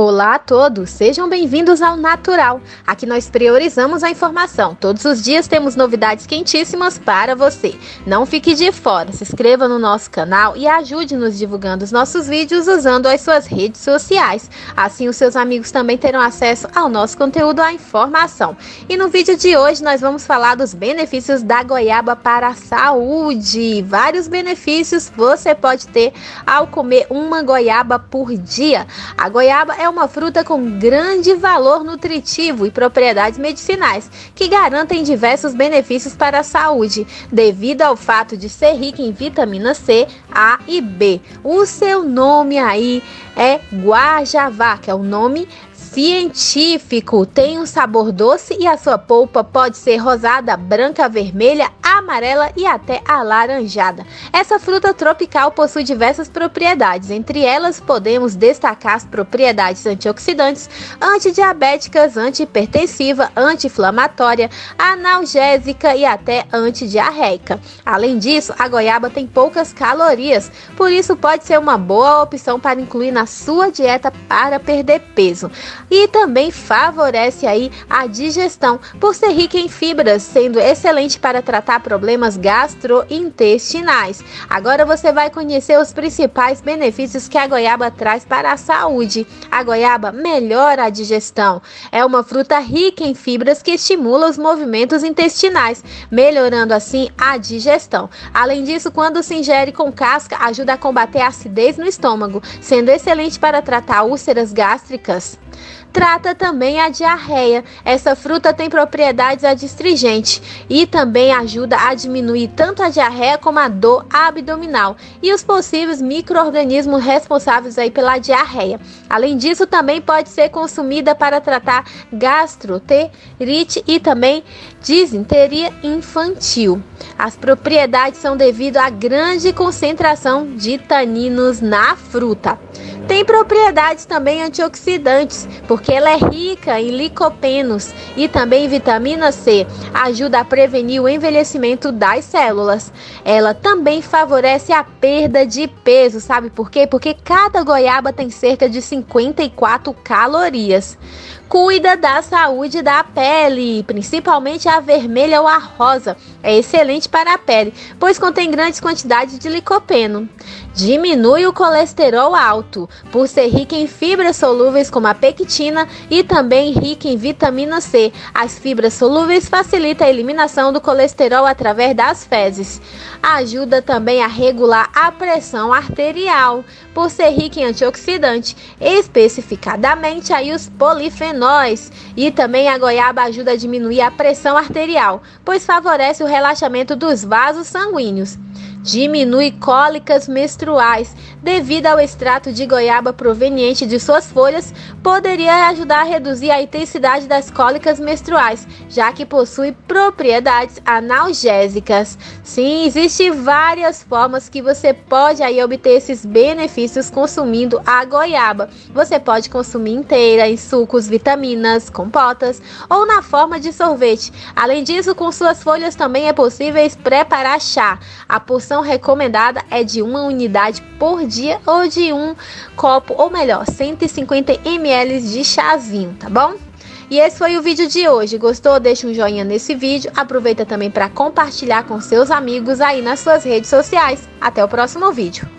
Olá a todos, sejam bem-vindos ao Natural. Aqui nós priorizamos a informação. Todos os dias temos novidades quentíssimas para você. Não fique de fora, se inscreva no nosso canal e ajude-nos divulgando os nossos vídeos usando as suas redes sociais. Assim os seus amigos também terão acesso ao nosso conteúdo, à informação. E no vídeo de hoje nós vamos falar dos benefícios da goiaba para a saúde. Vários benefícios você pode ter ao comer uma goiaba por dia. A goiaba é uma fruta com grande valor nutritivo e propriedades medicinais, que garantem diversos benefícios para a saúde, devido ao fato de ser rica em vitamina C, A e B. O seu nome aí é Guajavá, que é o nome científico. Tem um sabor doce e a sua polpa pode ser rosada, branca, vermelha, amarela e até alaranjada. Essa fruta tropical possui diversas propriedades. Entre elas, podemos destacar as propriedades antioxidantes, antidiabéticas, antihipertensiva, anti-inflamatória, analgésica e até antidiarreica. Além disso, a goiaba tem poucas calorias, por isso pode ser uma boa opção para incluir na sua dieta para perder peso. E também favorece aí a digestão, por ser rica em fibras, sendo excelente para tratar problemas gastrointestinais. Agora você vai conhecer os principais benefícios que a goiaba traz para a saúde. A goiaba melhora a digestão. É uma fruta rica em fibras que estimula os movimentos intestinais, melhorando assim a digestão. Além disso, quando se ingere com casca, ajuda a combater a acidez no estômago, sendo excelente para tratar úlceras gástricas. Trata também a diarreia. Essa fruta tem propriedades adstringentes e também ajuda a diminuir tanto a diarreia como a dor abdominal e os possíveis micro-organismos responsáveis aí pela diarreia. Além disso, também pode ser consumida para tratar gastroenterite e também disenteria infantil. As propriedades são devido à grande concentração de taninos na fruta. Tem propriedades também antioxidantes, porque ela é rica em licopenos e também vitamina C. Ajuda a prevenir o envelhecimento das células. Ela também favorece a perda de peso, sabe por quê? Porque cada goiaba tem cerca de 54 calorias. Cuida da saúde da pele, principalmente a vermelha ou a rosa. É excelente para a pele, pois contém grandes quantidades de licopeno. Diminui o colesterol alto, por ser rica em fibras solúveis como a pectina e também rica em vitamina C. As fibras solúveis facilitam a eliminação do colesterol através das fezes. Ajuda também a regular a pressão arterial, por ser rica em antioxidante, especificadamente aí os polifenóis. E também a goiaba ajuda a diminuir a pressão arterial, pois favorece o relaxamento dos vasos sanguíneos. Diminui cólicas menstruais. Devido ao extrato de goiaba proveniente de suas folhas, poderia ajudar a reduzir a intensidade das cólicas menstruais, já que possui propriedades analgésicas. Sim, existem várias formas que você pode aí obter esses benefícios consumindo a goiaba. Você pode consumir inteira, em sucos, vitaminas, compotas ou na forma de sorvete. Além disso, com suas folhas também é possível preparar chá. A porção recomendada é de uma unidade por dia ou de um copo, ou melhor, 150 ml de chazinho, tá bom? E esse foi o vídeo de hoje. Gostou? Deixa um joinha nesse vídeo. Aproveita também para compartilhar com seus amigos aí nas suas redes sociais. Até o próximo vídeo.